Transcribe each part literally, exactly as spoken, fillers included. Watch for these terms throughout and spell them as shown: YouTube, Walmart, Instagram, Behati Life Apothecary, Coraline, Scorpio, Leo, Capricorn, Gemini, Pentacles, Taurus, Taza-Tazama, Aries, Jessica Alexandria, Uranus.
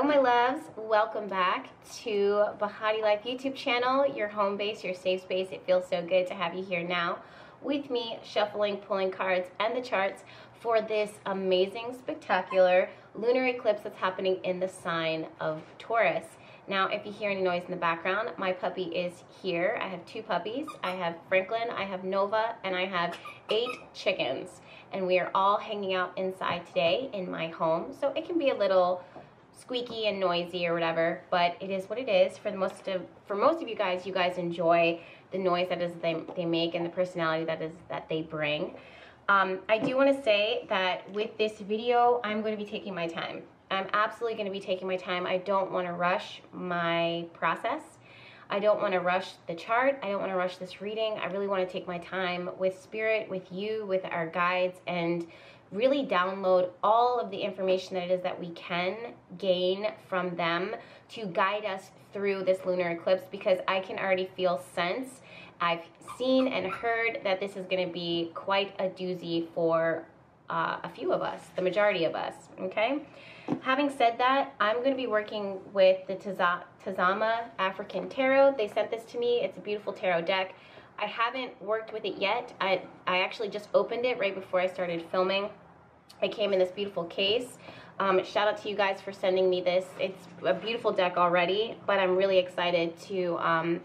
Hello my loves, welcome back to Behati Life YouTube channel, your home base, your safe space. It feels so good to have you here now with me, shuffling, pulling cards and the charts for this amazing, spectacular lunar eclipse that's happening in the sign of Taurus. Now, if you hear any noise in the background, my puppy is here. I have two puppies. I have Franklin, I have Nova, and I have eight chickens. And we are all hanging out inside today in my home. So it can be a little squeaky and noisy or whatever, but it is what it is. For the most of, for most of you guys, you guys enjoy the noise that is they, they make and the personality that is that they bring. Um, I do want to say that with this video, I'm going to be taking my time. I'm absolutely going to be taking my time. I don't want to rush my process. I don't want to rush the chart. I don't want to rush this reading. I really want to take my time with spirit, with you, with our guides, and really download all of the information that it is that we can gain from them to guide us through this lunar eclipse, because I can already feel sense. I've seen and heard that this is going to be quite a doozy for uh, a few of us, the majority of us, okay? Having said that, I'm going to be working with the Taza-Tazama African Tarot. They sent this to me. It's a beautiful tarot deck. I haven't worked with it yet. I, I actually just opened it right before I started filming. It came in this beautiful case. Um, shout out to you guys for sending me this. It's a beautiful deck already, but I'm really excited to um,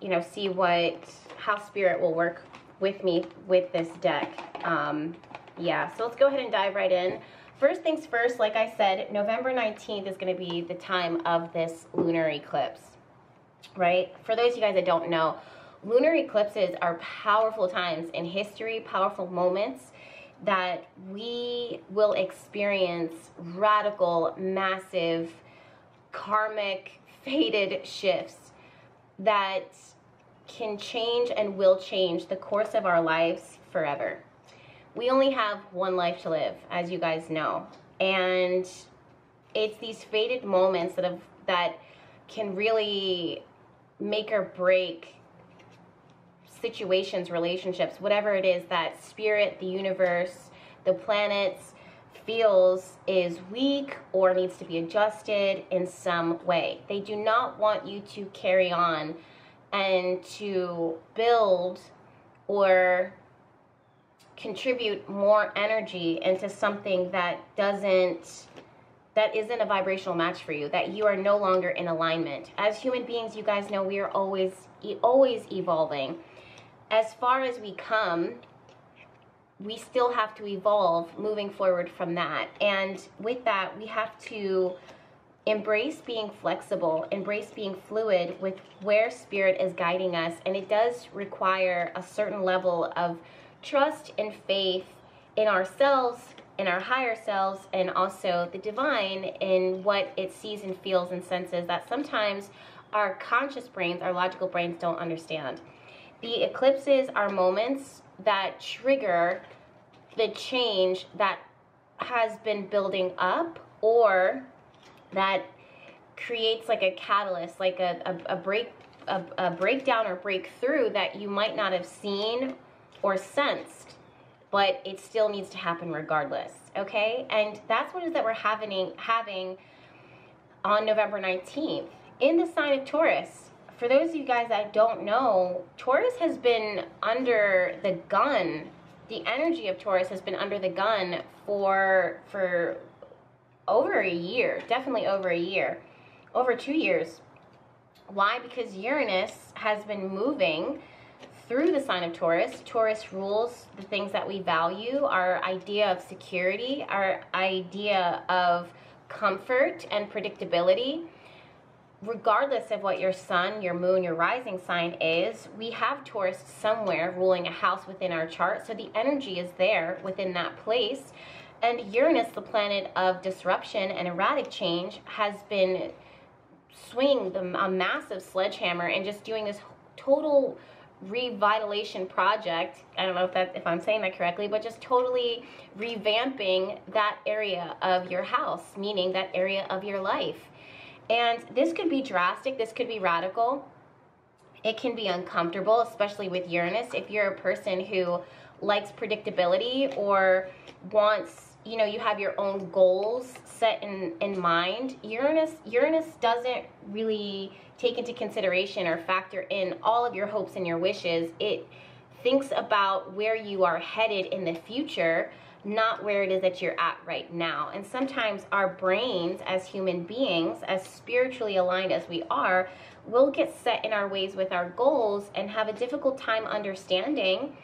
you know, see what, how spirit will work with me with this deck. Um, yeah, so let's go ahead and dive right in. First things first, like I said, November nineteenth is going to be the time of this lunar eclipse, right? For those of you guys that don't know, lunar eclipses are powerful times in history, powerful moments that we will experience radical, massive, karmic, fated shifts that can change and will change the course of our lives forever. We only have one life to live, as you guys know, and it's these fated moments that have, that can really make or break situations, relationships, whatever it is that spirit, the universe, the planets feels is weak or needs to be adjusted in some way. They do not want you to carry on and to build or contribute more energy into something that doesn't, that isn't a vibrational match for you, that you are no longer in alignment. As human beings, you guys know we are always, always evolving. As far as we come, we still have to evolve moving forward from that. And with that, we have to embrace being flexible, embrace being fluid with where spirit is guiding us. And it does require a certain level of trust and faith in ourselves, in our higher selves, and also the divine in what it sees and feels and senses that sometimes our conscious brains, our logical brains don't understand. The eclipses are moments that trigger the change that has been building up, or that creates like a catalyst, like a, a, a, break, a, a breakdown or breakthrough that you might not have seen or sensed, but it still needs to happen regardless, okay? And that's what it is that we're having, having on November nineteenth in the sign of Taurus. For those of you guys that don't know, Taurus has been under the gun. The energy of Taurus has been under the gun for for over a year, definitely over a year, over two years. Why? Because Uranus has been moving through the sign of Taurus. Taurus rules the things that we value, our idea of security, our idea of comfort and predictability. Regardless of what your sun, your moon, your rising sign is, we have Taurus somewhere ruling a house within our chart. So the energy is there within that place. And Uranus, the planet of disruption and erratic change, has been swinging the, a massive sledgehammer and just doing this total revitalization project. I don't know if that, if I'm saying that correctly, but just totally revamping that area of your house, meaning that area of your life. And this could be drastic, this could be radical. It can be uncomfortable, especially with Uranus. If you're a person who likes predictability or wants you know, you have your own goals set in, in mind, Uranus, Uranus doesn't really take into consideration or factor in all of your hopes and your wishes. It thinks about where you are headed in the future, not where it is that you're at right now. And sometimes our brains as human beings, as spiritually aligned as we are, will get set in our ways with our goals and have a difficult time understanding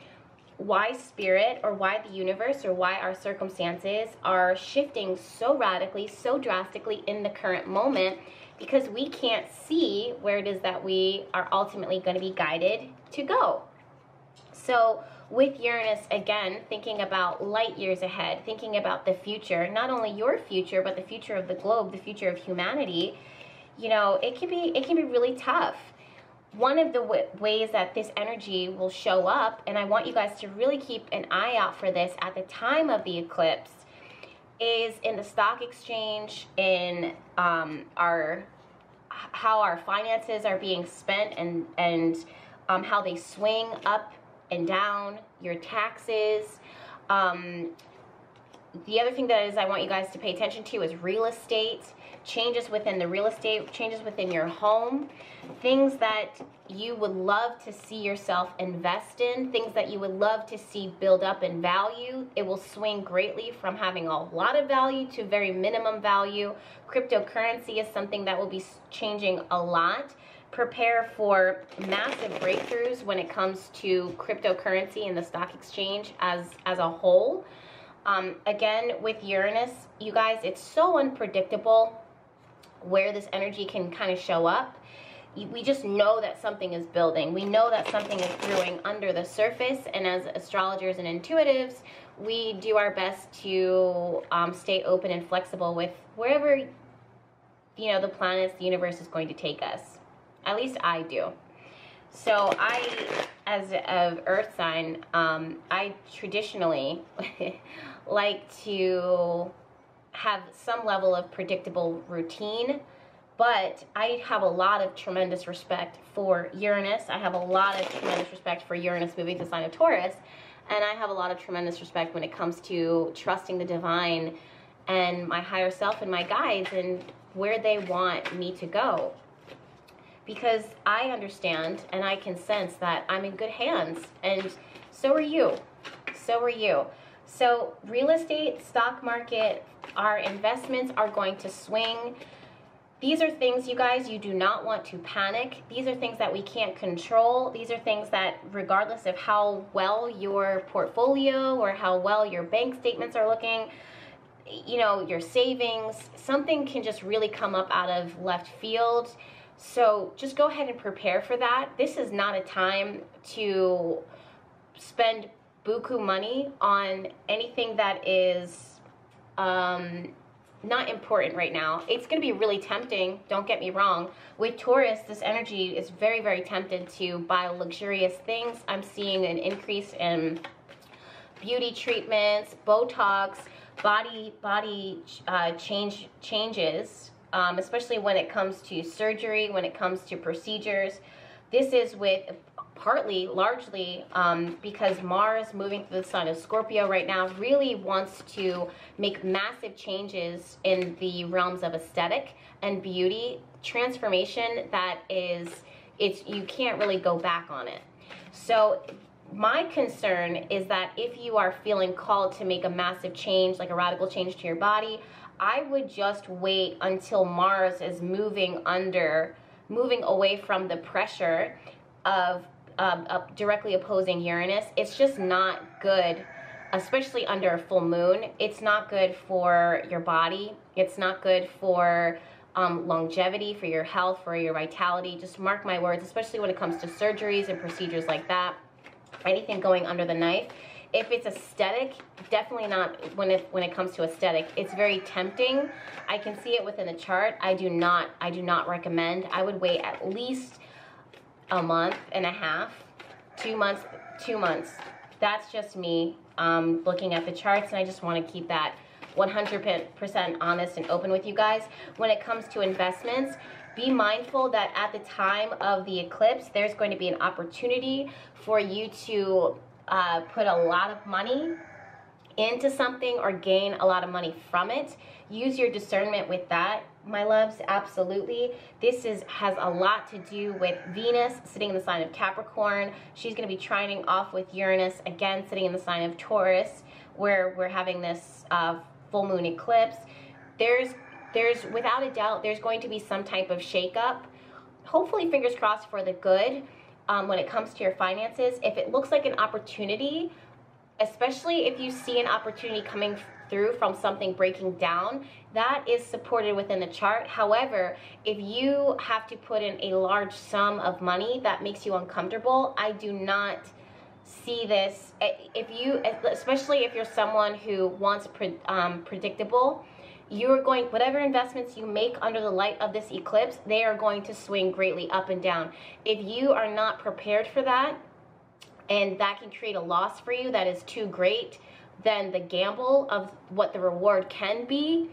why spirit or why the universe or why our circumstances are shifting so radically, so drastically in the current moment, because we can't see where it is that we are ultimately going to be guided to go. So with Uranus, again, thinking about light years ahead, thinking about the future, not only your future, but the future of the globe, the future of humanity, you know, it can be, it can be really tough. One of the w ways that this energy will show up, and I want you guys to really keep an eye out for this at the time of the eclipse, is in the stock exchange, in um, our, how our finances are being spent, and, and um, how they swing up and down, your taxes. Um, the other thing that is I want you guys to pay attention to is real estate. Changes within the real estate, changes within your home, things that you would love to see yourself invest in, things that you would love to see build up in value. It will swing greatly from having a lot of value to very minimum value. Cryptocurrency is something that will be changing a lot. Prepare for massive breakthroughs when it comes to cryptocurrency and the stock exchange as, as a whole. Um, again, with Uranus, you guys, it's so unpredictable where this energy can kind of show up. We just know that something is building. We know that something is brewing under the surface, and as astrologers and intuitives, we do our best to um, stay open and flexible with wherever, you know, the planets, the universe is going to take us. At least I do. So I, as an earth sign, um, I traditionally like to have some level of predictable routine, but I have a lot of tremendous respect for Uranus. I have a lot of tremendous respect for Uranus moving to the sign of Taurus, and I have a lot of tremendous respect when it comes to trusting the divine and my higher self and my guides and where they want me to go. Because I understand and I can sense that I'm in good hands, and so are you, so are you. So real estate, stock market, our investments are going to swing. These are things, you guys, you do not want to panic. These are things that we can't control. These are things that regardless of how well your portfolio or how well your bank statements are looking, you know, your savings, something can just really come up out of left field. So just go ahead and prepare for that. This is not a time to spend buku money on anything that is um, not important right now. It's going to be really tempting, don't get me wrong. With Taurus, this energy is very, very tempted to buy luxurious things. I'm seeing an increase in beauty treatments, Botox, body, body uh, change, changes. Um, especially when it comes to surgery, when it comes to procedures. This is with partly, largely, um, because Mars moving through the sign of Scorpio right now really wants to make massive changes in the realms of aesthetic and beauty, transformation that is, it's, you can't really go back on it. So my concern is that if you are feeling called to make a massive change, like a radical change to your body, I would just wait until Mars is moving under, moving away from the pressure of um, uh, directly opposing Uranus. It's just not good, especially under a full moon. It's not good for your body. It's not good for um, longevity, for your health, for your vitality. Just mark my words, especially when it comes to surgeries and procedures like that, anything going under the knife. If it's aesthetic, definitely not when it when it comes to aesthetic. It's very tempting. I can see it within the chart. I do not I do not recommend. I would wait at least a month and a half, two months, two months. That's just me um, looking at the charts, and I just want to keep that one hundred percent honest and open with you guys. When it comes to investments, be mindful that at the time of the eclipse, there's going to be an opportunity for you to Uh, put a lot of money into something or gain a lot of money from it. Use your discernment with that, my loves, absolutely. This is has a lot to do with Venus sitting in the sign of Capricorn. She's going to be trining off with Uranus, again sitting in the sign of Taurus, where we're having this uh, full moon eclipse. There's, there's without a doubt, there's going to be some type of shakeup. Hopefully, fingers crossed for the good um, when it comes to your finances. If it looks like an opportunity, especially if you see an opportunity coming through from something breaking down, that is supported within the chart. However, if you have to put in a large sum of money that makes you uncomfortable, I do not see this. If you, especially if you're someone who wants pre- um, predictable, you're going, whatever investments you make under the light of this eclipse, they are going to swing greatly up and down. If you are not prepared for that, and that can create a loss for you that is too great than the gamble of what the reward can be,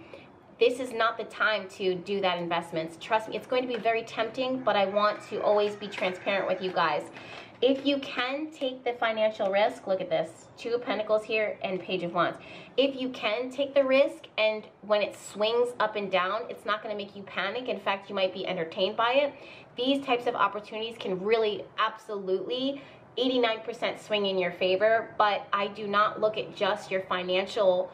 this is not the time to do that investments. Trust me, it's going to be very tempting, but I want to always be transparent with you guys. If you can take the financial risk, look at this, Two of Pentacles here and Page of Wands. If you can take the risk, and when it swings up and down, it's not going to make you panic. In fact, you might be entertained by it. These types of opportunities can really absolutely eighty-nine percent swing in your favor, but I do not look at just your financial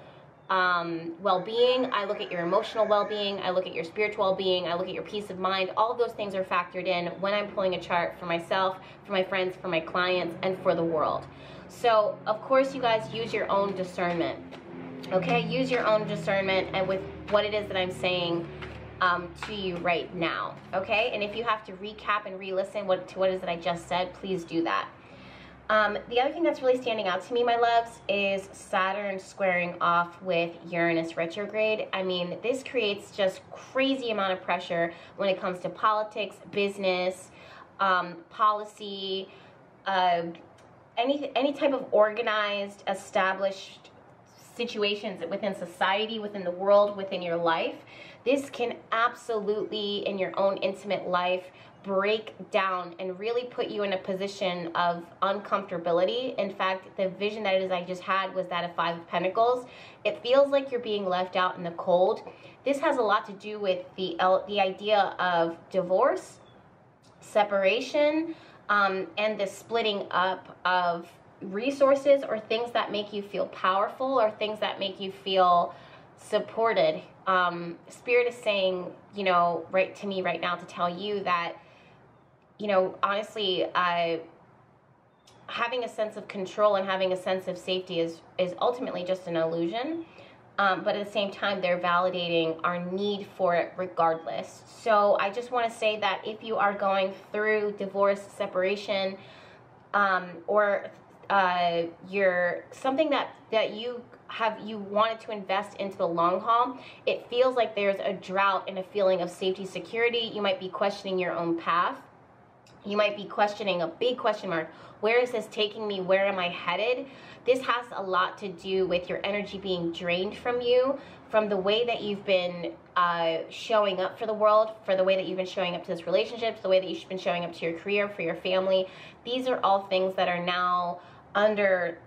um, well-being. I look at your emotional well-being. I look at your spiritual well-being. I look at your peace of mind. All of those things are factored in when I'm pulling a chart for myself, for my friends, for my clients, and for the world. So, of course, you guys use your own discernment, okay? Use your own discernment and with what it is that I'm saying Um, to you right now, okay? And if you have to recap and re-listen what, to what it is that I just said, please do that. Um, the other thing that's really standing out to me, my loves, is Saturn squaring off with Uranus retrograde. I mean, this creates just crazy amount of pressure when it comes to politics, business, um, policy, uh, any, any type of organized, established situations within society, within the world, within your life. This can absolutely, in your own intimate life, break down and really put you in a position of uncomfortability. In fact, the vision that it is I just had was that of Five of Pentacles. It feels like you're being left out in the cold. This has a lot to do with the, the idea of divorce, separation, um, and the splitting up of resources or things that make you feel powerful or things that make you feel supported. Um, Spirit is saying, you know, right to me right now to tell you that, you know, honestly, uh, having a sense of control and having a sense of safety is, is ultimately just an illusion. Um, but at the same time, they're validating our need for it regardless. So I just want to say that if you are going through divorce, separation, um, or uh, you're something that, that you have you wanted to invest into the long haul, it feels like there's a drought and a feeling of safety, security. You might be questioning your own path. You might be questioning a big question mark. Where is this taking me? Where am I headed? This has a lot to do with your energy being drained from you, from the way that you've been uh, showing up for the world, for the way that you've been showing up to this relationship, the way that you've been showing up to your career, for your family. These are all things that are now under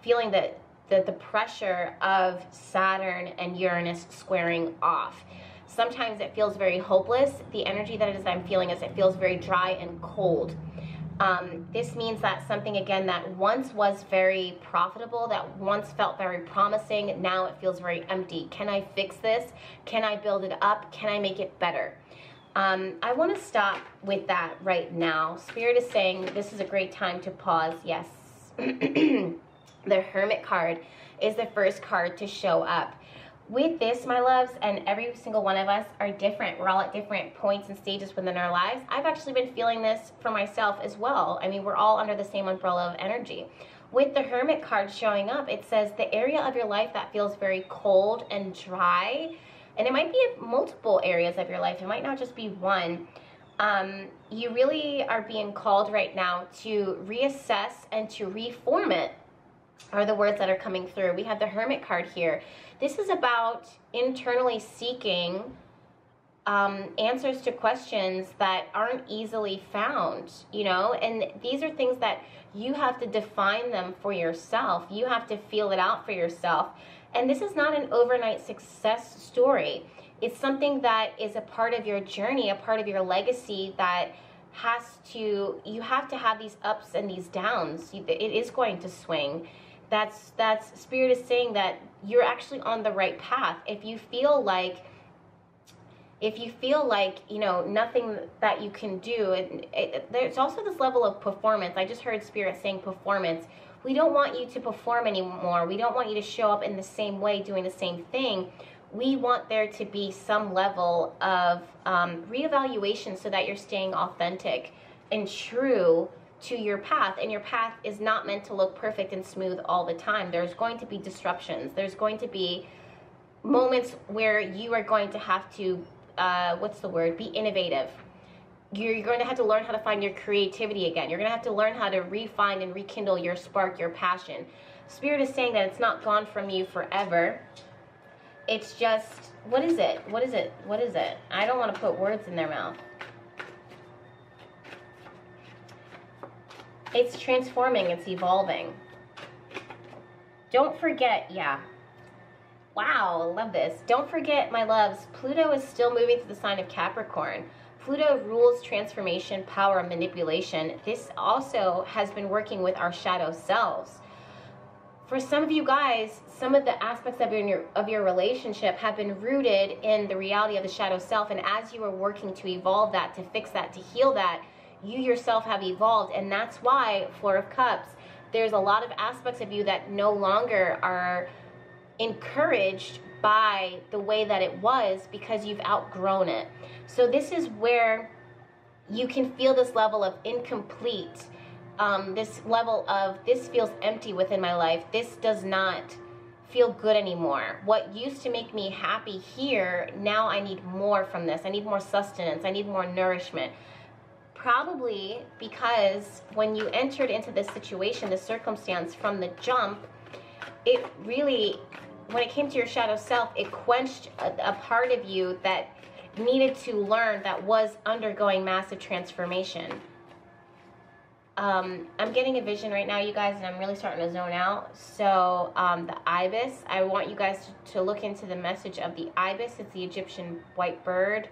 feeling that The, the pressure of Saturn and Uranus squaring off. Sometimes it feels very hopeless. The energy that it is that I'm feeling is it feels very dry and cold. Um, this means that something, again, that once was very profitable, that once felt very promising, now it feels very empty. Can I fix this? Can I build it up? Can I make it better? Um, I want to stop with that right now. Spirit is saying this is a great time to pause. Yes. The Hermit card is the first card to show up. With this, my loves, and every single one of us are different. We're all at different points and stages within our lives. I've actually been feeling this for myself as well. I mean, we're all under the same umbrella of energy. With the Hermit card showing up, it says the area of your life that feels very cold and dry, and it might be in multiple areas of your life. It might not just be one. Um, you really are being called right now to reassess and to reform it, are the words that are coming through. We have the Hermit card here. This is about internally seeking um, answers to questions that aren't easily found, you know, and these are things that you have to define them for yourself. You have to feel it out for yourself. And this is not an overnight success story. It's something that is a part of your journey, a part of your legacy that has to, you have to have these ups and these downs. It is going to swing. That's, that's Spirit is saying that you're actually on the right path. If you feel like, if you feel like, you know, nothing that you can do, and there's also this level of performance. I just heard Spirit saying performance. We don't want you to perform anymore. We don't want you to show up in the same way, doing the same thing. We want there to be some level of um, reevaluation so that you're staying authentic and true to your path. And your path is not meant to look perfect and smooth all the time. There's going to be disruptions. There's going to be moments where you are going to have to Uh, what's the word? Be innovative. You're, you're going to have to learn how to find your creativity again. You're going to have to learn how to refine and rekindle your spark, your passion. Spirit is saying that it's not gone from you forever. It's just, what is it? What is it? What is it? I don't want to put words in their mouth. It's transforming. It's evolving. Don't forget, yeah. Wow, I love this. Don't forget, my loves, Pluto is still moving to the sign of Capricorn. Pluto rules transformation, power, and manipulation. This also has been working with our shadow selves. For some of you guys, some of the aspects of your, of your relationship have been rooted in the reality of the shadow self, and as you are working to evolve that, to fix that, to heal that, you yourself have evolved, and that's why, Four of Cups, there's a lot of aspects of you that no longer are encouraged by the way that it was because you've outgrown it. So this is where you can feel this level of incomplete, um, this level of this feels empty within my life. This does not feel good anymore. What used to make me happy here, now I need more from this. I need more sustenance. I need more nourishment. Probably because when you entered into this situation, this circumstance from the jump, it really, when it came to your shadow self, it quenched a, a part of you that needed to learn, that was undergoing massive transformation. Um, I'm getting a vision right now, you guys, and I'm really starting to zone out. So um, the ibis, I want you guys to, to look into the message of the ibis. It's the Egyptian white bird.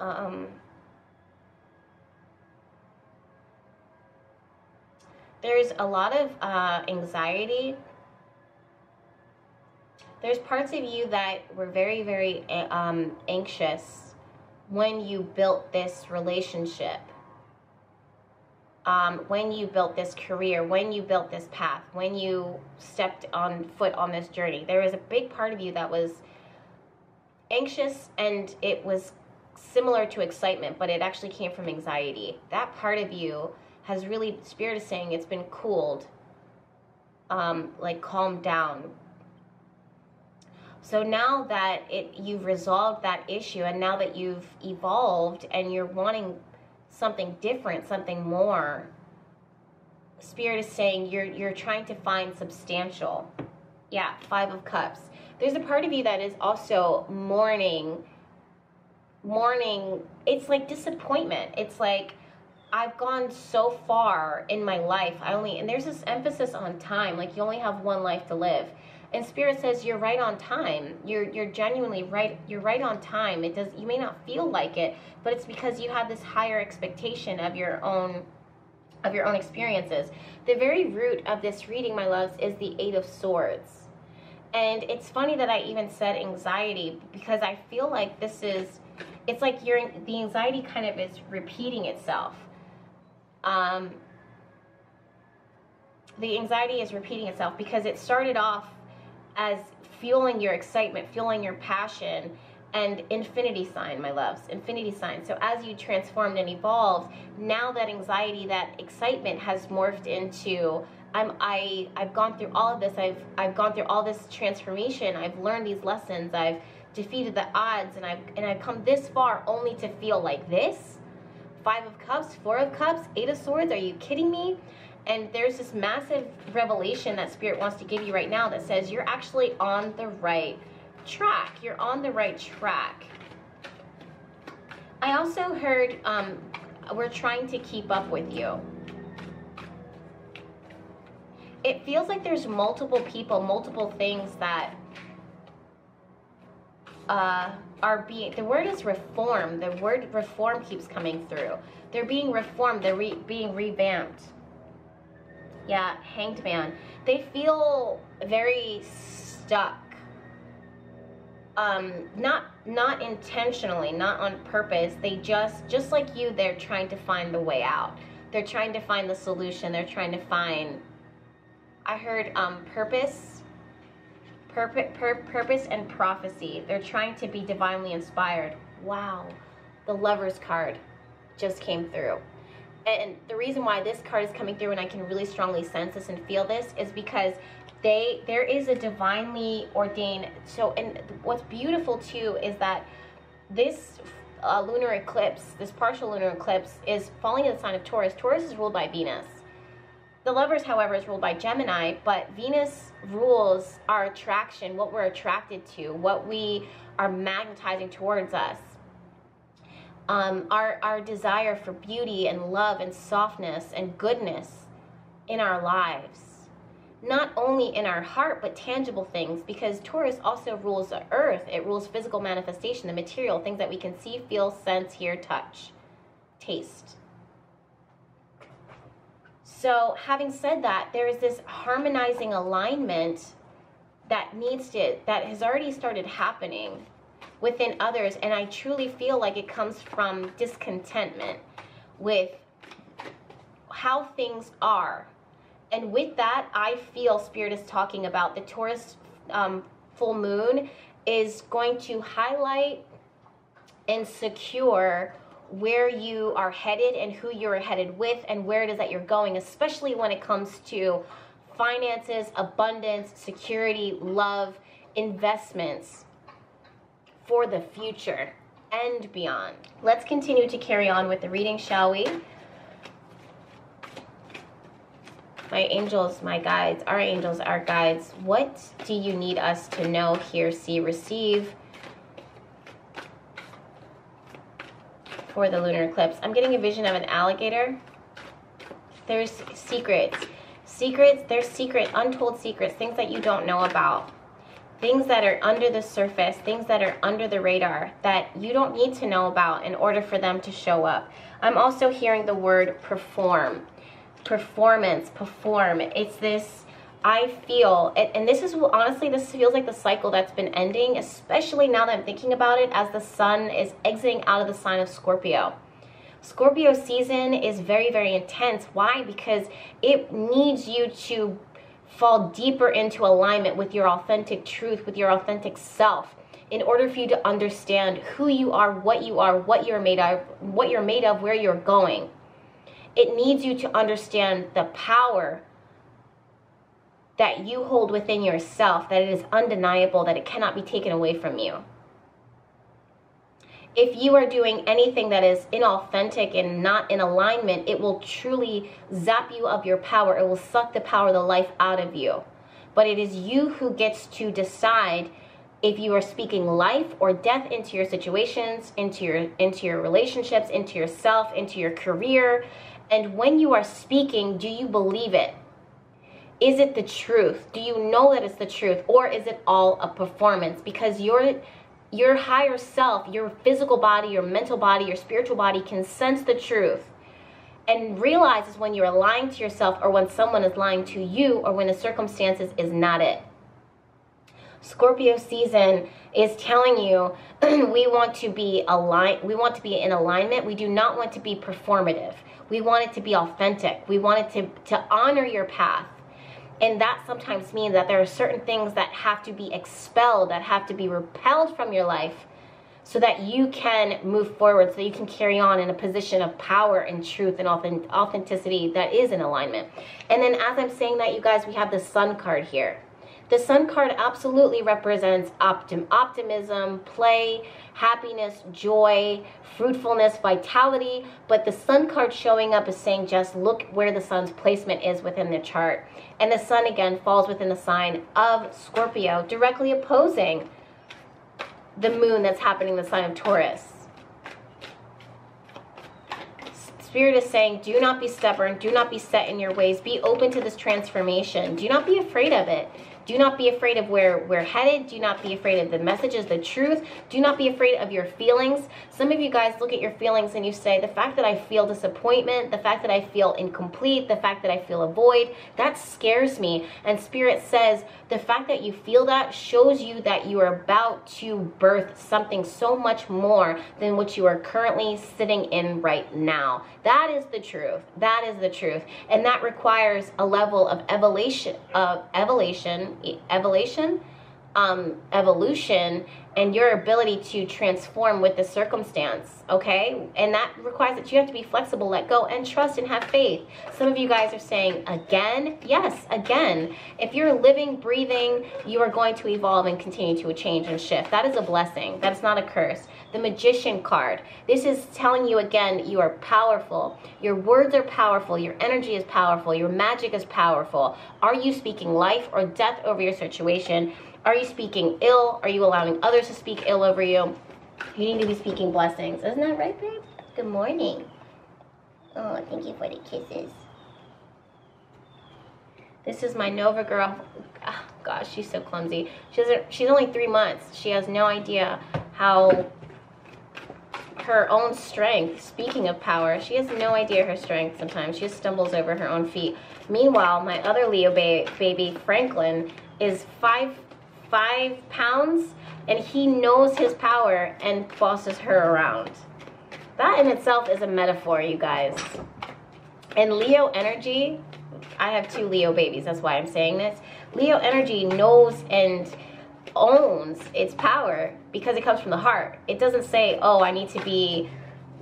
Um... There's a lot of uh, anxiety. There's parts of you that were very, very um, anxious when you built this relationship, um, when you built this career, when you built this path, when you stepped on foot on this journey. There was a big part of you that was anxious, and it was similar to excitement, but it actually came from anxiety. That part of you has really, Spirit is saying, it's been cooled, um, like calmed down. So now that it, you've resolved that issue, and now that you've evolved and you're wanting something different, something more, Spirit is saying you're, you're trying to find substantial. Yeah, Five of Cups. There's a part of you that is also mourning, mourning, it's like disappointment. It's like, I've gone so far in my life. I only, and there's this emphasis on time, like you only have one life to live. And Spirit says you're right on time. You're you're genuinely right. You're right on time. It does. You may not feel like it, but it's because you have this higher expectation of your own, of your own experiences. The very root of this reading, my loves, is the Eight of Swords. And it's funny that I even said anxiety, because I feel like this is, it's like you're, the anxiety kind of is repeating itself. Um, the anxiety is repeating itself because it started off as fueling your excitement, fueling your passion, and infinity sign, my loves, infinity sign. So as you transformed and evolved, now that anxiety, that excitement has morphed into, I'm, I, I've gone through all of this, I've, I've gone through all this transformation, I've learned these lessons, I've defeated the odds, and I've, and I've come this far only to feel like this. Five of Cups, Four of Cups, Eight of Swords. Are you kidding me? And there's this massive revelation that Spirit wants to give you right now that says you're actually on the right track. You're on the right track. I also heard um, we're trying to keep up with you. It feels like there's multiple people, multiple things that uh, are being, the word is reform. The word reform keeps coming through. They're being reformed. They're re, being revamped. Yeah, Hanged Man. They feel very stuck. Um, not not intentionally, not on purpose. They just, just like you, they're trying to find the way out. They're trying to find the solution. They're trying to find, I heard um, purpose, purpo pur purpose and prophecy. They're trying to be divinely inspired. Wow, the Lover's card just came through. And the reason why this card is coming through and I can really strongly sense this and feel this is because they there is a divinely ordained, so and what's beautiful too is that this uh, lunar eclipse, this partial lunar eclipse is falling in the sign of Taurus. Taurus is ruled by Venus. The Lovers, however, is ruled by Gemini, but Venus rules our attraction, what we're attracted to, what we are magnetizing towards us. Um, our, our desire for beauty and love and softness and goodness in our lives. Not only in our heart, but tangible things, because Taurus also rules the earth. It rules physical manifestation, the material, things that we can see, feel, sense, hear, touch, taste. So having said that, there is this harmonizing alignment that needs to, that has already started happening within others, and I truly feel like it comes from discontentment with how things are. And with that, I feel Spirit is talking about the Taurus um, full moon is going to highlight and secure where you are headed and who you're headed with and where it is that you're going, especially when it comes to finances, abundance, security, love, investments, for the future and beyond. Let's continue to carry on with the reading, shall we? My angels, my guides, our angels, our guides, what do you need us to know, hear, see, receive for the lunar eclipse? I'm getting a vision of an alligator. There's secrets. Secrets, there's secret, untold secrets, things that you don't know about. Things that are under the surface, things that are under the radar that you don't need to know about in order for them to show up. I'm also hearing the word perform, performance, perform. It's this, I feel, and this is honestly, this feels like the cycle that's been ending, especially now that I'm thinking about it as the sun is exiting out of the sign of Scorpio. Scorpio season is very, very intense. Why? Because it needs you to fall deeper into alignment with your authentic truth, with your authentic self, in order for you to understand who you are, what you are, what you're made of, what you're made of, where you're going. It needs you to understand the power that you hold within yourself, that it is undeniable, that it cannot be taken away from you. If you are doing anything that is inauthentic and not in alignment, it will truly zap you of your power. It will suck the power, the life out of you. But it is you who gets to decide if you are speaking life or death into your situations, into your, into your relationships, into yourself, into your career. And when you are speaking, do you believe it? Is it the truth? Do you know that it's the truth? Or is it all a performance? Because you're... Your higher self, your physical body, your mental body, your spiritual body can sense the truth and realizes when you're lying to yourself or when someone is lying to you or when the circumstances is not it. Scorpio season is telling you we want to be aligned, we want to be in alignment. We do not want to be performative. We want it to be authentic. We want it to, to honor your path. And that sometimes means that there are certain things that have to be expelled, that have to be repelled from your life so that you can move forward, so that you can carry on in a position of power and truth and authenticity that is in alignment. And then as I'm saying that, you guys, we have the Sun card here. The Sun card absolutely represents optim optimism, play, happiness, joy, fruitfulness, vitality. But the Sun card showing up is saying just look where the Sun's placement is within the chart. And the Sun, again, falls within the sign of Scorpio, directly opposing the moon that's happening in the sign of Taurus. Spirit is saying, do not be stubborn, do not be set in your ways, be open to this transformation, do not be afraid of it. Do not be afraid of where we're headed. Do not be afraid of the messages, the truth. Do not be afraid of your feelings. Some of you guys look at your feelings and you say, the fact that I feel disappointment, the fact that I feel incomplete, the fact that I feel a void, that scares me. And Spirit says, the fact that you feel that shows you that you are about to birth something so much more than what you are currently sitting in right now. That is the truth. That is the truth. And that requires a level of evolution, of evolution, evolution um evolution and your ability to transform with the circumstance, okay? And that requires that you have to be flexible, let go, and trust and have faith. Some of you guys are saying, again? Yes, again. If you're living, breathing, you are going to evolve and continue to change and shift. That is a blessing. That's not a curse. The Magician card. This is telling you again, you are powerful. Your words are powerful. Your energy is powerful. Your magic is powerful. Are you speaking life or death over your situation? Are you speaking ill? Are you allowing others to speak ill over you? You need to be speaking blessings. Isn't that right, babe? Good morning. Oh, thank you for the kisses. This is my Nova girl. Oh, gosh, she's so clumsy. She's, she's only three months. She has no idea how her own strength, speaking of power, she has no idea her strength sometimes. She just stumbles over her own feet. Meanwhile, my other Leo ba baby, Franklin, is five... five pounds, and he knows his power and bosses her around. That in itself is a metaphor, you guys. And Leo energy, I have two Leo babies, that's why I'm saying this. Leo energy knows and owns its power because it comes from the heart. It doesn't say, oh, I need to be,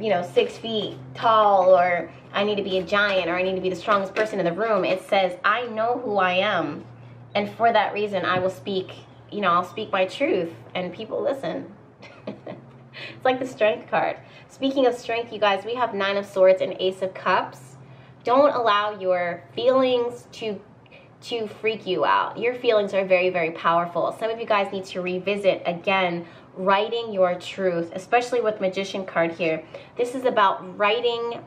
you know, six feet tall, or I need to be a giant, or I need to be the strongest person in the room. It says, I know who I am, and for that reason, I will speak. You know, I'll speak my truth and people listen. It's like the strength card. Speaking of strength, you guys, we have Nine of Swords and Ace of Cups. Don't allow your feelings to to freak you out. Your feelings are very, very powerful. Some of you guys need to revisit again writing your truth, especially with Magician card here. This is about writing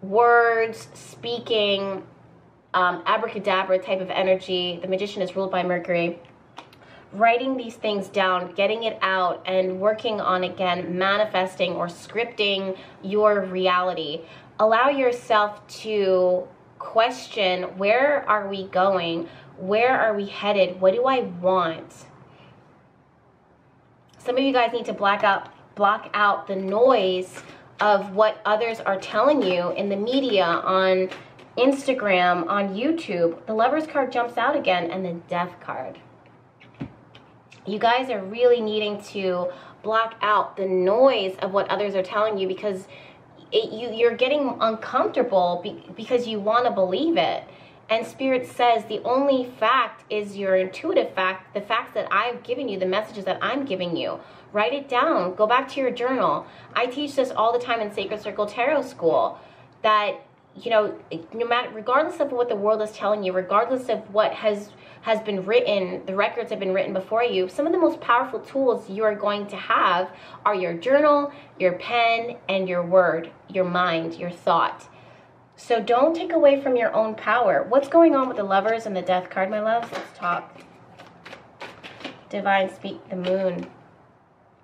words, speaking, um, abracadabra type of energy. The Magician is ruled by Mercury. Writing these things down, getting it out, and working on, again, manifesting or scripting your reality. Allow yourself to question, where are we going? Where are we headed? What do I want? Some of you guys need to block out, block out the noise of what others are telling you in the media, on Instagram, on YouTube. The Lovers card jumps out again, and the Death card. You guys are really needing to block out the noise of what others are telling you, because it, you, you're getting uncomfortable be, because you want to believe it. And Spirit says the only fact is your intuitive fact, the facts that I've given you, the messages that I'm giving you. Write it down. Go back to your journal. I teach this all the time in Sacred Circle Tarot School, that, you know, no matter, regardless of what the world is telling you, regardless of what has... has been written, the records have been written before you, some of the most powerful tools you are going to have are your journal, your pen, and your word, your mind, your thought. So don't take away from your own power. What's going on with the Lovers and the Death card, my loves? Let's talk. Divine Speak the Moon.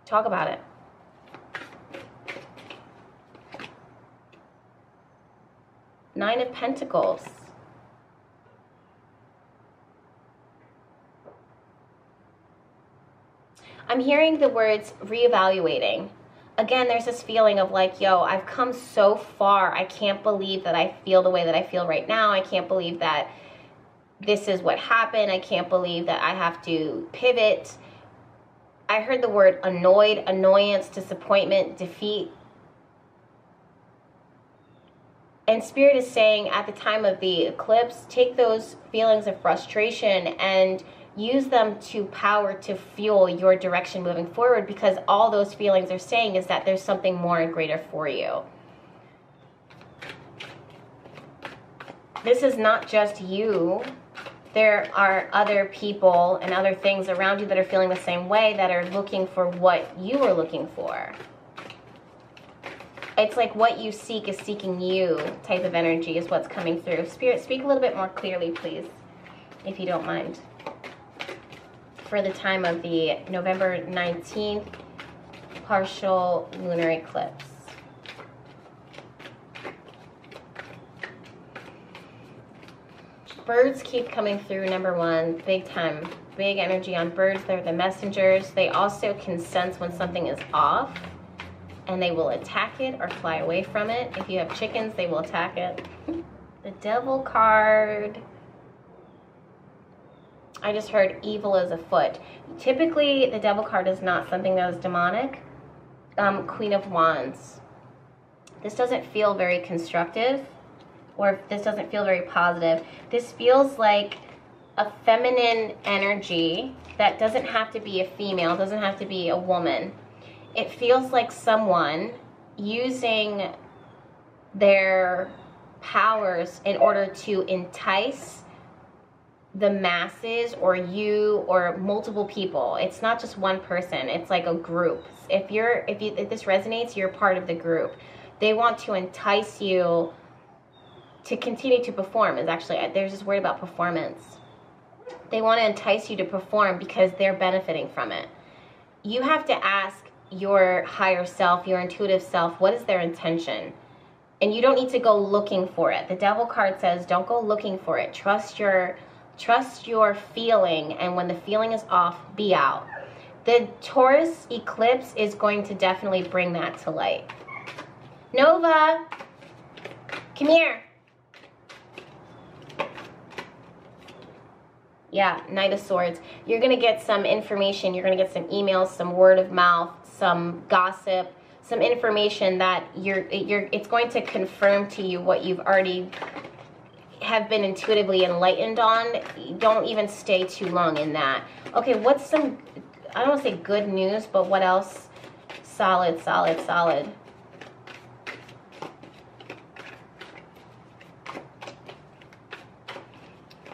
Talk about it. Nine of Pentacles. I'm hearing the words reevaluating. Again, there's this feeling of like, yo, I've come so far. I can't believe that I feel the way that I feel right now. I can't believe that this is what happened. I can't believe that I have to pivot. I heard the word annoyed, annoyance, disappointment, defeat. And Spirit is saying at the time of the eclipse, take those feelings of frustration and use them to power to fuel your direction moving forward, because all those feelings are saying is that there's something more and greater for you. This is not just you. there are other people and other things around you that are feeling the same way, that are looking for what you are looking for. It's like what you seek is seeking you type of energy is what's coming through. Spirit, speak a little bit more clearly, please, if you don't mind. For the time of the November nineteenth partial lunar eclipse. Birds keep coming through, number one, big time. Big energy on birds. They're the messengers. They also can sense when something is off, and they will attack it or fly away from it. If you have chickens, they will attack it. The devil card. I just heard evil is afoot. Typically, the devil card is not something that is demonic. Um, Queen of Wands. This doesn't feel very constructive, or this doesn't feel very positive. This feels like a feminine energy that doesn't have to be a female, doesn't have to be a woman. It feels like someone using their powers in order to entice the masses or you or multiple people. It's not just one person, it's like a group. If you're if you if this resonates, you're part of the group. They want to entice you to continue to perform. Is actually, there's this word about performance. They want to entice you to perform because they're benefiting from it. You have to ask your higher self, your intuitive self, what is their intention? And you don't need to go looking for it. The devil card says don't go looking for it. Trust your Trust your feeling, and when the feeling is off, be out. The Taurus eclipse is going to definitely bring that to light. Nova, come here. Yeah, Knight of Swords. You're going to get some information. You're going to get some emails, some word of mouth, some gossip, some information that you're, you're, it's going to confirm to you what you've already have been intuitively enlightened on. Don't even stay too long in that. Okay, what's some, I don't want to say good news, but what else? Solid, solid, solid.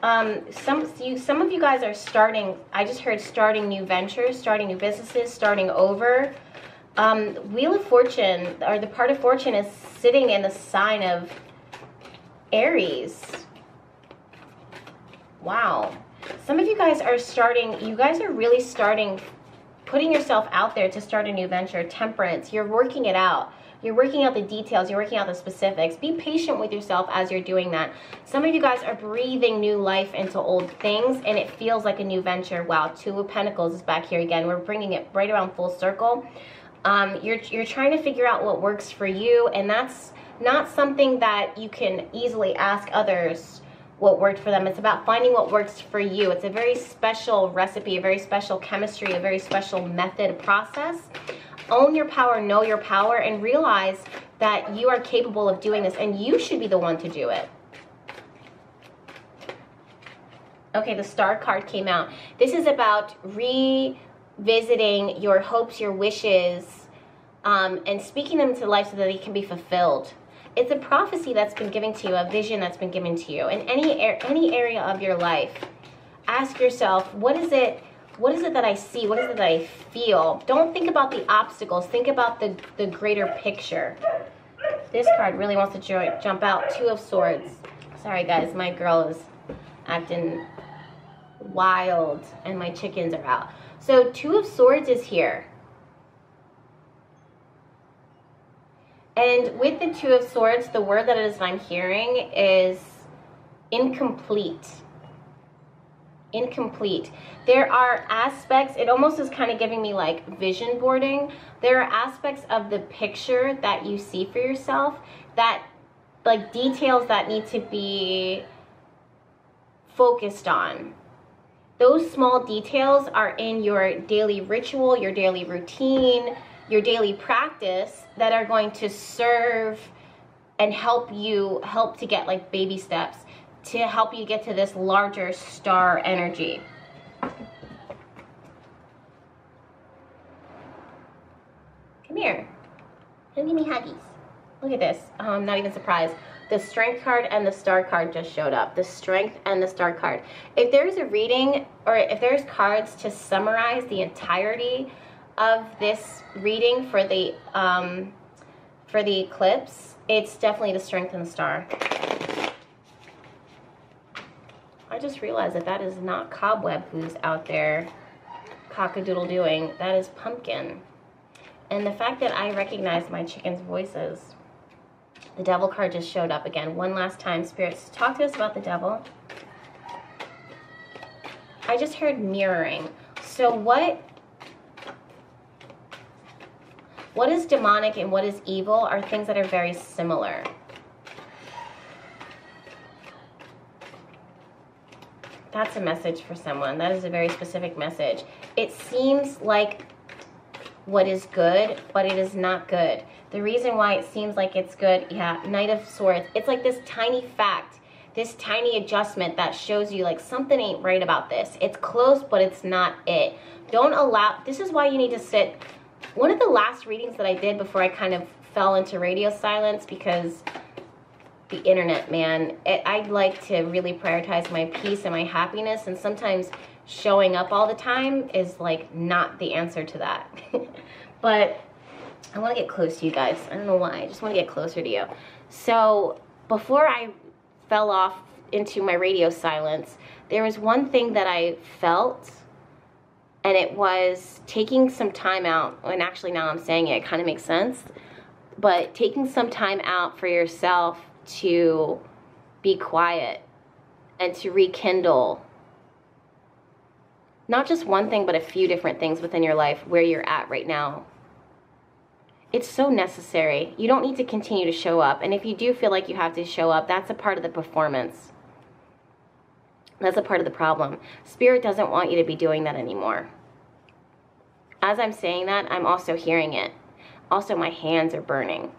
Um, some, you, some of you guys are starting, I just heard starting new ventures, starting new businesses, starting over. Um, Wheel of Fortune, or the part of fortune, is sitting in the sign of Aries. Wow. Some of you guys are starting, you guys are really starting, putting yourself out there to start a new venture. Temperance, you're working it out. You're working out the details. You're working out the specifics. Be patient with yourself as you're doing that. Some of you guys are breathing new life into old things, and it feels like a new venture. Wow, Two of Pentacles is back here again. We're bringing it right around full circle. Um, you're, you're trying to figure out what works for you, and that's not something that you can easily ask others what worked for them. It's about finding what works for you. It's a very special recipe, a very special chemistry, a very special method, process. Own your power, know your power, and realize that you are capable of doing this, and you should be the one to do it. Okay, the Star card came out. This is about revisiting your hopes, your wishes, um, and speaking them to life so that they can be fulfilled. It's a prophecy that's been given to you, a vision that's been given to you in any any area of your life. Ask yourself, what is it? What is it that I see? What is it that I feel? Don't think about the obstacles. Think about the the greater picture. This card really wants to jo- jump out. Two of Swords. Sorry guys, my girl is acting wild, and my chickens are out. So Two of Swords is here. And with the Two of Swords, the word that it is I'm hearing is incomplete. Incomplete. There are aspects, it almost is kind of giving me like vision boarding. There are aspects of the picture that you see for yourself that, like, details that need to be focused on. Those small details are in your daily ritual, your daily routine, your daily practice, that are going to serve and help you help to get like baby steps to help you get to this larger star energy. Come here. Don't give me huggies. Look at this. Oh, I'm not even surprised. the Strength card and the Star card just showed up. The Strength and the Star card. If there's a reading, or if there's cards to summarize the entirety of this reading for the um, for the eclipse, it's definitely the Strength and the Star. I just realized that that is not Cobweb who's out there cock-a-doodle doing. That is Pumpkin. And the fact that I recognize my chickens' voices. The Devil card just showed up again. One last time, Spirits, talk to us about the Devil. I just heard mirroring. So what, what is demonic and what is evil are things that are very similar. That's a message for someone. That is a very specific message. It seems like what is good, but it is not good. The reason why it seems like it's good, yeah, Knight of Swords. It's like this tiny fact, this tiny adjustment that shows you like something ain't right about this. It's close, but it's not it. Don't allow, this is why you need to sit. One of the last readings that I did before I kind of fell into radio silence because the internet, man, it, I like to really prioritize my peace and my happiness, and sometimes showing up all the time is like not the answer to that. But I want to get close to you guys. I don't know why. I just want to get closer to you. So before I fell off into my radio silence, there was one thing that I felt, and it was taking some time out. And actually now I'm saying it, it kind of makes sense. But taking some time out for yourself to be quiet and to rekindle not just one thing, but a few different things within your life where you're at right now. It's so necessary. You don't need to continue to show up. And if you do feel like you have to show up, that's a part of the performance. That's a part of the problem. Spirit doesn't want you to be doing that anymore. As I'm saying that, I'm also hearing it. Also, my hands are burning.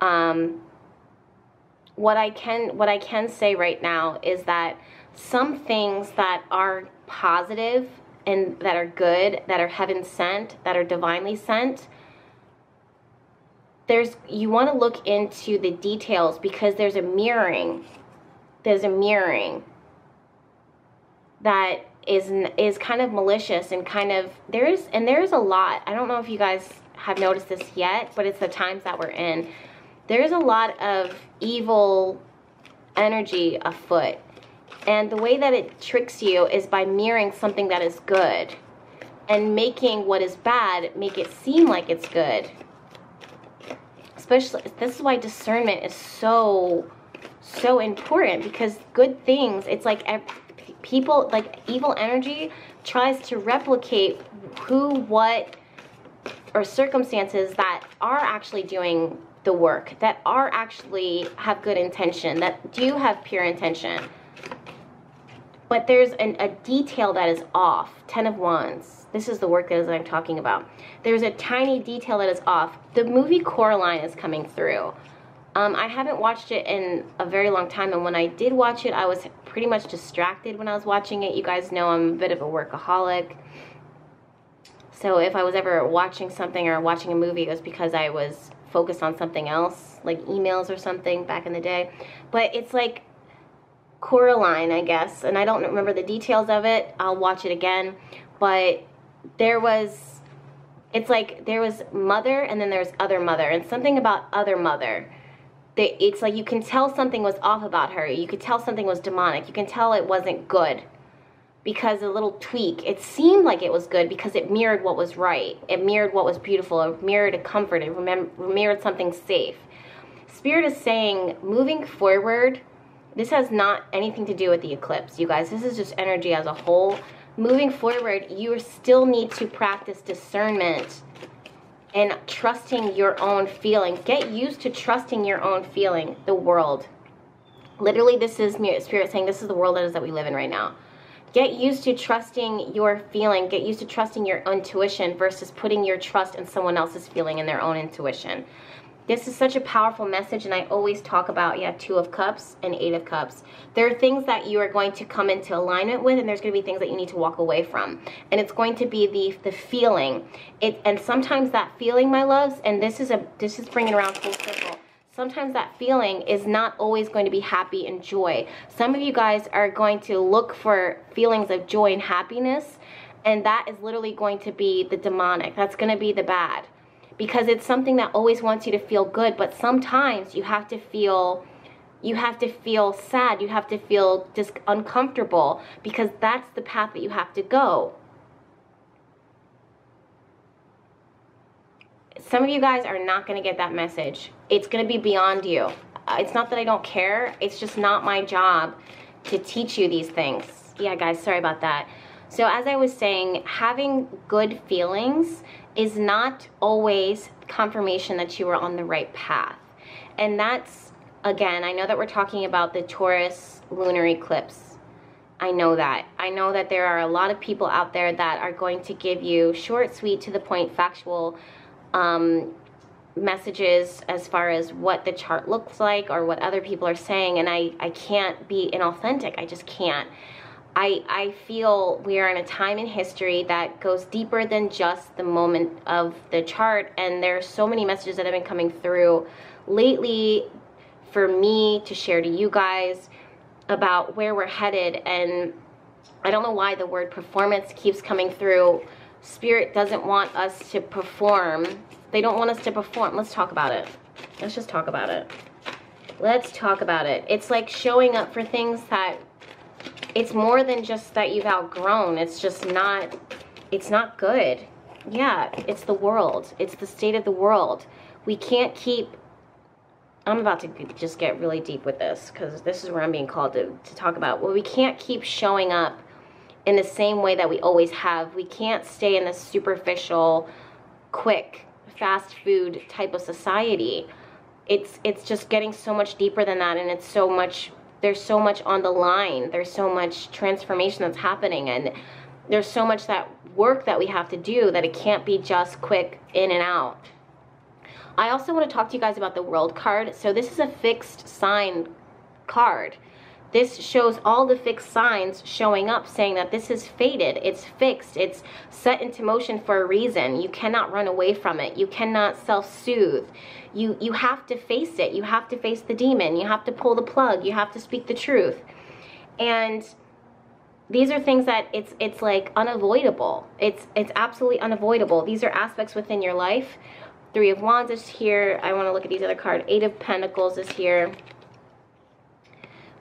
Um, what I can, what I can say right now is that some things that are positive and that are good, that are heaven sent, that are divinely sent, there's, you want to look into the details because there's a mirroring, there's a mirroring that is, is kind of malicious and kind of, there's, and there's a lot, I don't know if you guys have noticed this yet, but it's the times that we're in. There's a lot of evil energy afoot. And the way that it tricks you is by mirroring something that is good and making what is bad, make it seem like it's good. Especially, this is why discernment is so, so important, because good things, it's like people, like evil energy tries to replicate who, what, or circumstances that are actually doing the work, that are actually have good intention, that do have pure intention, but there's an, a detail that is off. Ten of Wands, this is the work that, is that I'm talking about. There's a tiny detail that is off. The movie Coraline is coming through. um, I haven't watched it in a very long time, and when I did watch it, I was pretty much distracted when I was watching it. You guys know I'm a bit of a workaholic, so if I was ever watching something or watching a movie, it was because I was focused on something else, like emails or something back in the day. But it's like Coraline, I guess, and I don't remember the details of it. I'll watch it again. But there was, it's like there was mother and then there's other mother, and something about other mother. It's like you can tell something was off about her. You could tell something was demonic. You can tell it wasn't good because a little tweak. It seemed like it was good because it mirrored what was right. It mirrored what was beautiful. It mirrored a comfort. It mirrored something safe. Spirit is saying, moving forward, this has not anything to do with the eclipse, you guys. This is just energy as a whole. Moving forward, you still need to practice discernment and trusting your own feeling. Get used to trusting your own feeling, the world. Literally, this is Spirit saying, this is the world that is that we live in right now. Get used to trusting your feeling. Get used to trusting your intuition versus putting your trust in someone else's feeling and their own intuition. This is such a powerful message, and I always talk about, yeah, Two of Cups and Eight of Cups. There are things that you are going to come into alignment with, and there's going to be things that you need to walk away from. And it's going to be the, the feeling. It, and sometimes that feeling, my loves, and this is, a, this is bringing around full circle. Sometimes that feeling is not always going to be happy and joy. Some of you guys are going to look for feelings of joy and happiness, and that is literally going to be the demonic. That's going to be the bad. Because it's something that always wants you to feel good, but sometimes you have to feel, you have to feel sad, you have to feel just uncomfortable, because that's the path that you have to go. Some of you guys are not going to get that message. It's going to be beyond you. It's not that I don't care, it's just not my job to teach you these things. Yeah, guys, sorry about that. So as I was saying, having good feelings is not always confirmation that you are on the right path. And that's, again, I know that we're talking about the Taurus lunar eclipse. I know that. I know that there are a lot of people out there that are going to give you short, sweet, to the point, factual um, messages as far as what the chart looks like or what other people are saying, and I, I can't be inauthentic. I just can't. I, I feel we are in a time in history that goes deeper than just the moment of the chart, and there are so many messages that have been coming through lately for me to share to you guys about where we're headed. And I don't know why the word performance keeps coming through. Spirit doesn't want us to perform. They don't want us to perform. Let's talk about it. Let's just talk about it. Let's talk about it. It's like showing up for things that it's more than just that you've outgrown. It's just not, it's not good. Yeah, it's the world. It's the state of the world. We can't keep, I'm about to just get really deep with this because this is where I'm being called to, to talk about. Well, we can't keep showing up in the same way that we always have. We can't stay in this superficial, quick, fast food type of society. It's, it's just getting so much deeper than that, and it's so much, there's so much on the line. There's so much transformation that's happening, and there's so much that work that we have to do that it can't be just quick in and out. I also want to talk to you guys about the World card. So this is a fixed sign card. This shows all the fixed signs showing up, saying that this is fated, it's fixed, it's set into motion for a reason. You cannot run away from it. You cannot self-soothe. You, you have to face it. You have to face the demon. You have to pull the plug. You have to speak the truth. And these are things that it's, it's like unavoidable. It's, it's absolutely unavoidable. These are aspects within your life. Three of Wands is here. I want to look at these other cards. Eight of Pentacles is here.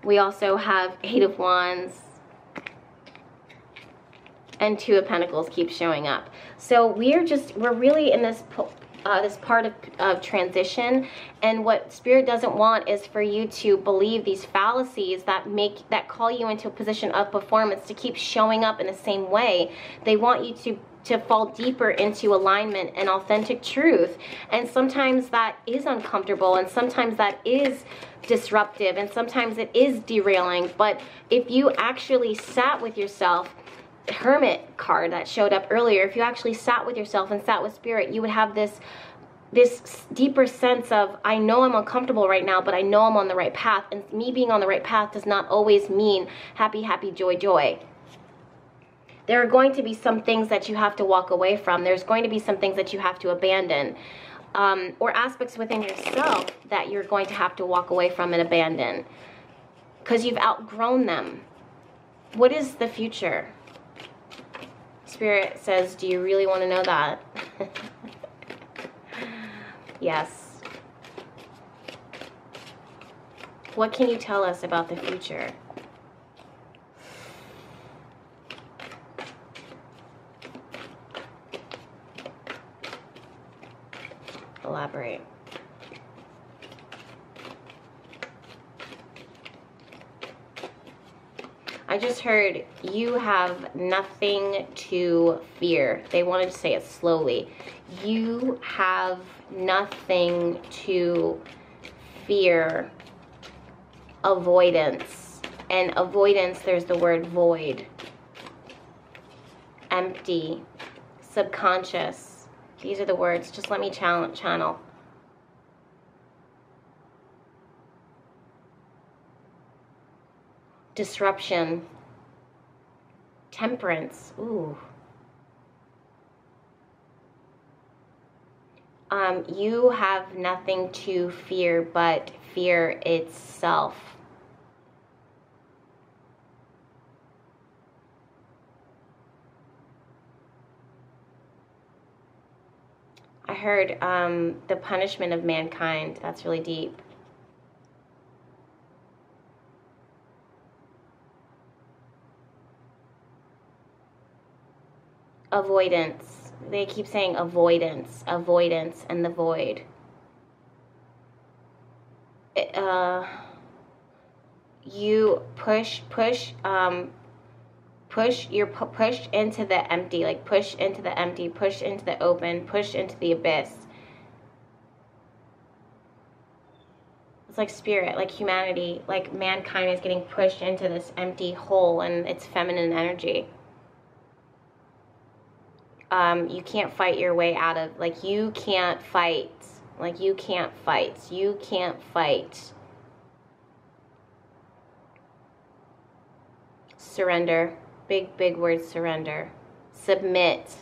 We also have Eight of Wands and Two of Pentacles keep showing up. So we're just, we're really in this uh, this part of, of transition, and what Spirit doesn't want is for you to believe these fallacies that make, that call you into a position of performance, to keep showing up in the same way. They want you to to fall deeper into alignment and authentic truth. And sometimes that is uncomfortable, and sometimes that is disruptive, and sometimes it is derailing. But if you actually sat with yourself, Hermit card that showed up earlier, if you actually sat with yourself and sat with Spirit, you would have this this deeper sense of, I know I'm uncomfortable right now, but I know I'm on the right path. And me being on the right path does not always mean happy, happy, joy, joy. There are going to be some things that you have to walk away from. There's going to be some things that you have to abandon, um, or aspects within yourself that you're going to have to walk away from and abandon because you've outgrown them. What is the future? Spirit says, do you really want to know that? Yes. What can you tell us about the future? Elaborate. I just heard you have nothing to fear. They wanted to say it slowly. You have nothing to fear. Avoidance. And avoidance, there's the word void. Empty. Subconscious. These are the words. Just let me channel. disruption, temperance, ooh. Um, you have nothing to fear but fear itself. I heard um, the punishment of mankind. That's really deep. Avoidance. They keep saying avoidance, avoidance, and the void. It, uh, you push, push, um, push, you're pu pushed into the empty, like push into the empty, push into the open, push into the abyss. It's like spirit, like humanity, like mankind is getting pushed into this empty hole and it's feminine energy. Um, you can't fight your way out of, like, you can't fight, like, you can't fight, you can't fight. Surrender, big, big word, surrender. Submit.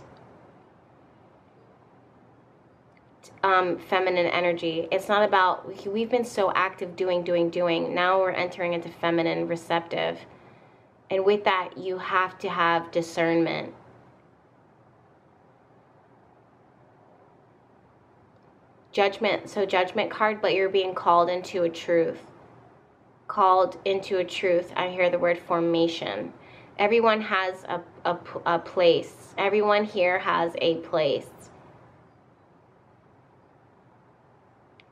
Um, feminine energy. It's not about, we've been so active doing, doing, doing. Now we're entering into feminine, receptive. And with that, you have to have discernment. Judgment, so judgment card, but you're being called into a truth. Called into a truth. I hear the word formation. Everyone has a, a, a place. Everyone here has a place.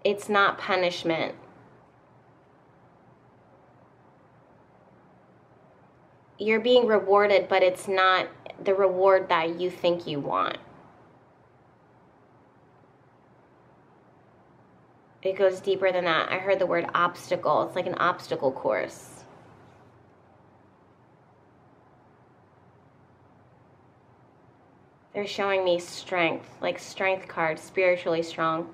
It's not punishment. You're being rewarded, but it's not the reward that you think you want. It goes deeper than that. I heard the word obstacle. It's like an obstacle course. They're showing me strength, like strength card, spiritually strong.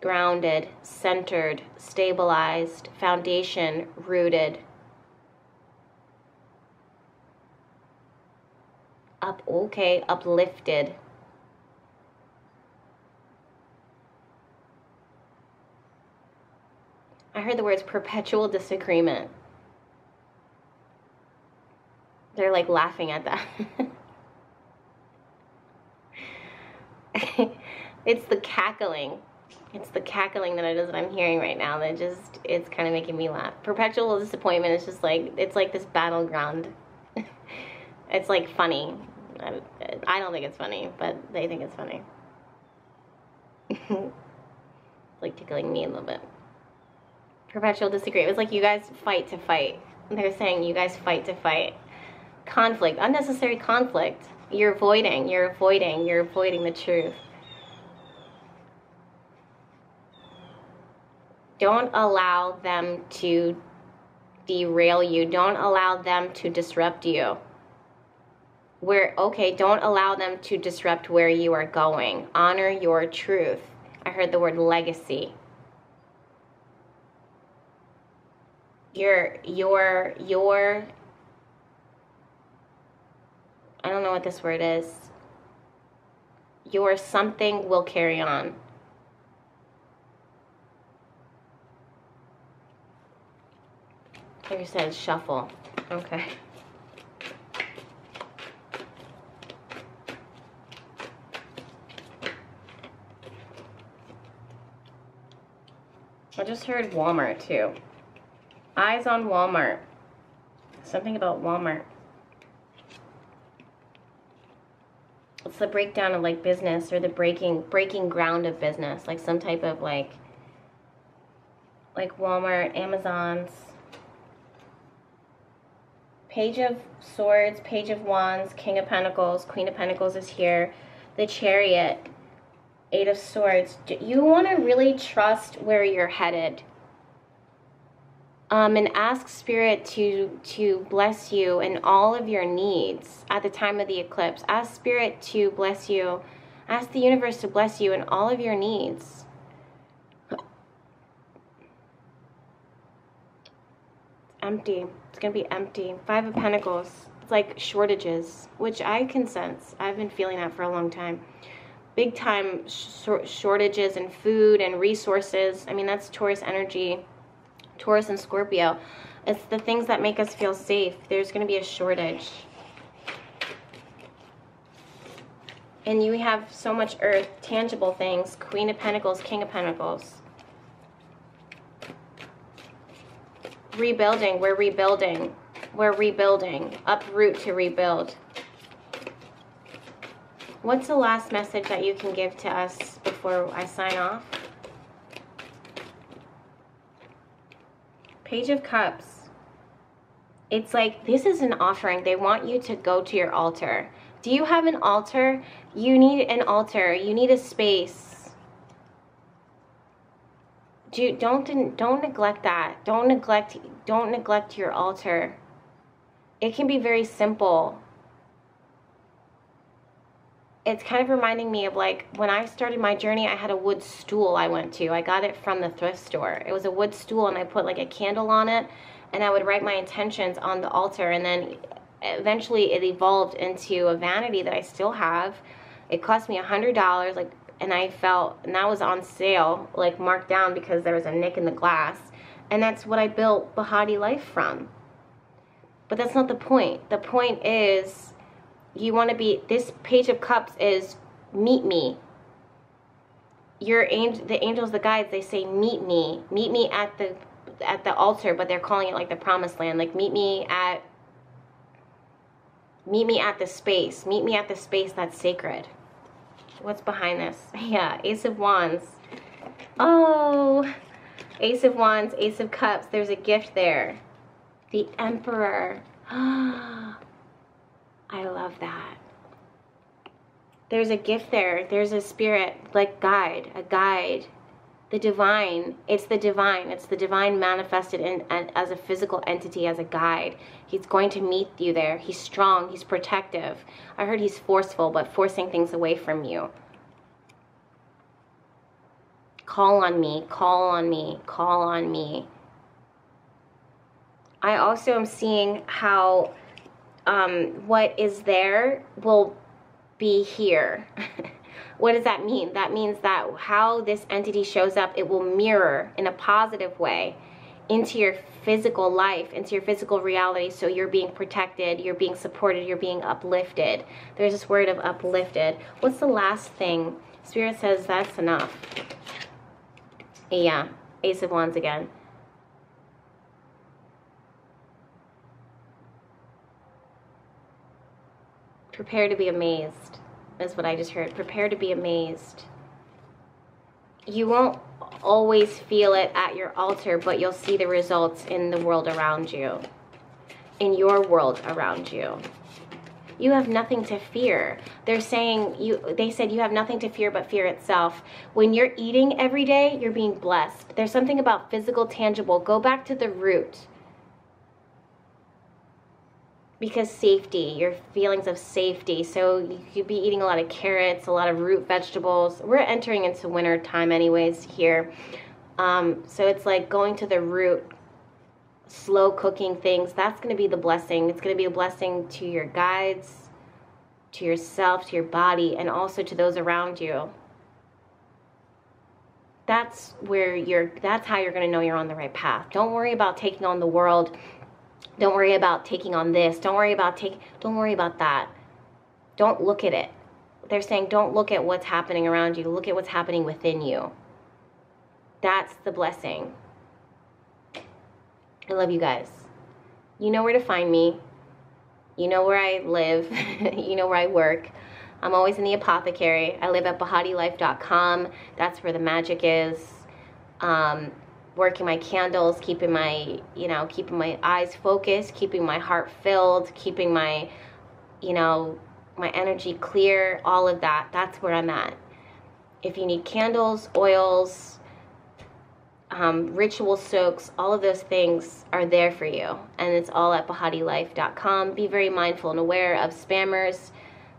Grounded, centered, stabilized, foundation, rooted. Up, okay, uplifted. I heard the words perpetual disagreement. They're like laughing at that. It's the cackling. It's the cackling that it is that I'm hearing right now that just, it's kind of making me laugh. Perpetual disappointment is just like, it's like this battleground. It's like funny. I don't think it's funny, but they think it's funny. Like tickling me a little bit. Perpetual disagreement. It's like you guys fight to fight. They're saying you guys fight to fight. Conflict. Unnecessary conflict. You're avoiding. You're avoiding. You're avoiding the truth. Don't allow them to derail you. Don't allow them to disrupt you. Where, okay, don't allow them to disrupt where you are going. Honor your truth. I heard the word legacy. Your, your, your, I don't know what this word is. Your something will carry on. Here it says shuffle. Okay. I just heard Walmart too. Eyes on Walmart. Something about Walmart. It's the breakdown of like business, or the breaking breaking ground of business, like some type of like like Walmart, Amazon's. Page of Swords, Page of Wands, King of Pentacles, Queen of Pentacles is here. The Chariot, Eight of Swords. You want to really trust where you're headed. Um, and ask Spirit to, to bless you in all of your needs at the time of the eclipse. Ask Spirit to bless you. Ask the universe to bless you in all of your needs. empty. It's going to be empty. Five of Pentacles. It's like shortages, which I can sense. I've been feeling that for a long time. Big time shor shortages in food and resources. I mean, that's Taurus energy. Taurus and Scorpio. It's the things that make us feel safe. There's going to be a shortage. And you have so much earth, tangible things, Queen of Pentacles, King of Pentacles. Rebuilding, we're rebuilding. We're rebuilding. Uproot to rebuild. What's the last message that you can give to us before I sign off? Page of Cups. It's like, this is an offering. They want you to go to your altar. Do you have an altar? You need an altar. You need a space. Do you, don't don't neglect that. Don't neglect don't neglect your altar. It can be very simple. It's kind of reminding me of like when I started my journey, I had a wood stool I went to. I got it from the thrift store. It was a wood stool and I put like a candle on it and I would write my intentions on the altar, and then eventually it evolved into a vanity that I still have. It cost me a hundred dollars, like, and I felt, and that was on sale, like marked down because there was a nick in the glass, and that's what I built Behati Life from. But that's not the point. The point is you want to be, this Page of Cups is meet me. Your angel, the angels, the guides, they say meet me. Meet me at the at the altar, but they're calling it like the promised land. Like meet me at Meet me at the space. Meet me at the space that's sacred. What's behind this? Yeah, Ace of Wands. Oh, Ace of Wands, Ace of Cups. There's a gift there. The Emperor. I love that. There's a gift there. There's a spirit, like guide, a guide. The divine, it's the divine. It's the divine manifested in, in, as a physical entity, as a guide. He's going to meet you there. He's strong. He's protective. I heard he's forceful, but forcing things away from you. Call on me. Call on me. Call on me. I also am seeing how um, what is there will be here. What does that mean? That means that how this entity shows up, it will mirror in a positive way into your physical life, into your physical reality. So you're being protected, you're being supported, you're being uplifted. There's this word of uplifted. What's the last thing? Spirit says that's enough. Yeah, Ace of Wands again. Prepare to be amazed. Is what I just heard. Prepare to be amazed. You won't always feel it at your altar, but you'll see the results in the world around you, in your world around you. You have nothing to fear. They're saying you, they said you have nothing to fear but fear itself. When you're eating every day, you're being blessed. There's something about physical, tangible. Go back to the root. Because safety, your feelings of safety. So you could be eating a lot of carrots, a lot of root vegetables. We're entering into winter time anyways here. Um, so it's like going to the root, slow cooking things. That's going to be the blessing. It's going to be a blessing to your guides, to yourself, to your body, and also to those around you. That's where you're, that's how you're going to know you're on the right path. Don't worry about taking on the world. Don't worry about taking on this. Don't worry about take. Don't worry about that. Don't look at it. They're saying don't look at what's happening around you. Look at what's happening within you. That's the blessing. I love you guys. You know where to find me. You know where I live. You know where I work. I'm always in the apothecary. I live at behati life dot com. That's where the magic is. Um... working my candles, keeping my, you know, keeping my eyes focused, keeping my heart filled, keeping my, you know, my energy clear, all of that. That's where I'm at. If you need candles, oils, um, ritual soaks, all of those things are there for you. And it's all at behati life dot com. Be very mindful and aware of spammers.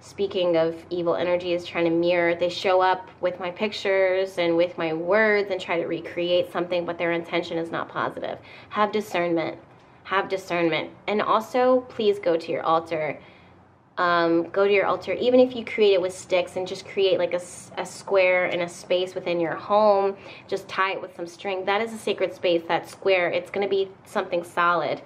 Speaking of evil energies, trying to mirror, they show up with my pictures and with my words and try to recreate something, but their intention is not positive. Have discernment. have discernment. And also, please go to your altar. Um, go to your altar, even if you create it with sticks, and just create like a, a square and a space within your home. Just tie it with some string. That is a sacred space, that square. It's going to be something solid.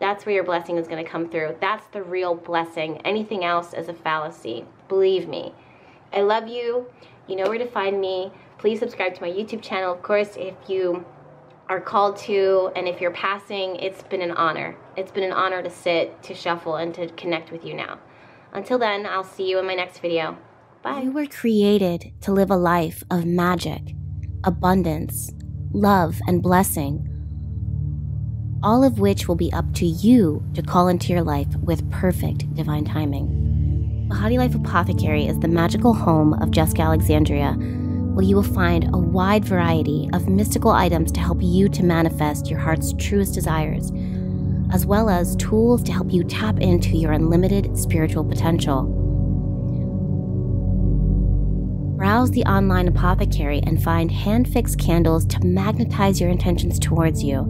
That's where your blessing is going to come through. That's the real blessing. Anything else is a fallacy. Believe me. I love you. You know where to find me. Please subscribe to my YouTube channel. Of course, if you are called to, and if you're passing, it's been an honor. It's been an honor to sit, to shuffle, and to connect with you now. Until then, I'll see you in my next video. Bye. You were created to live a life of magic, abundance, love, and blessing, all of which will be up to you to call into your life with perfect divine timing. Behati Life Apothecary is the magical home of Jessica Alexandria, where you will find a wide variety of mystical items to help you to manifest your heart's truest desires, as well as tools to help you tap into your unlimited spiritual potential. Browse the online apothecary and find hand-fixed candles to magnetize your intentions towards you.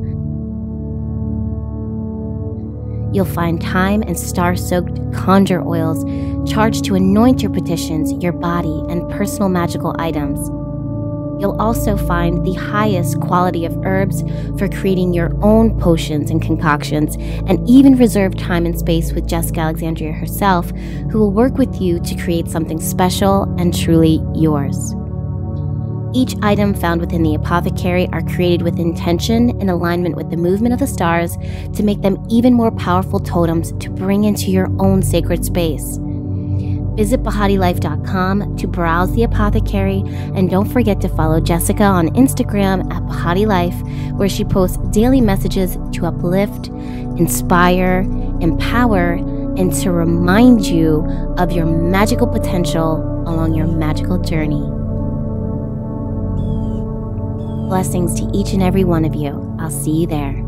You'll find thyme and star-soaked conjure oils charged to anoint your petitions, your body, and personal magical items. You'll also find the highest quality of herbs for creating your own potions and concoctions, and even reserve time and space with Jessica Alexandria herself, who will work with you to create something special and truly yours. Each item found within the apothecary are created with intention and alignment with the movement of the stars to make them even more powerful totems to bring into your own sacred space. Visit Behati Life dot com to browse the apothecary, and don't forget to follow Jessica on Instagram at Behati Life, where she posts daily messages to uplift, inspire, empower, and to remind you of your magical potential along your magical journey. Blessings to each and every one of you. I'll see you there.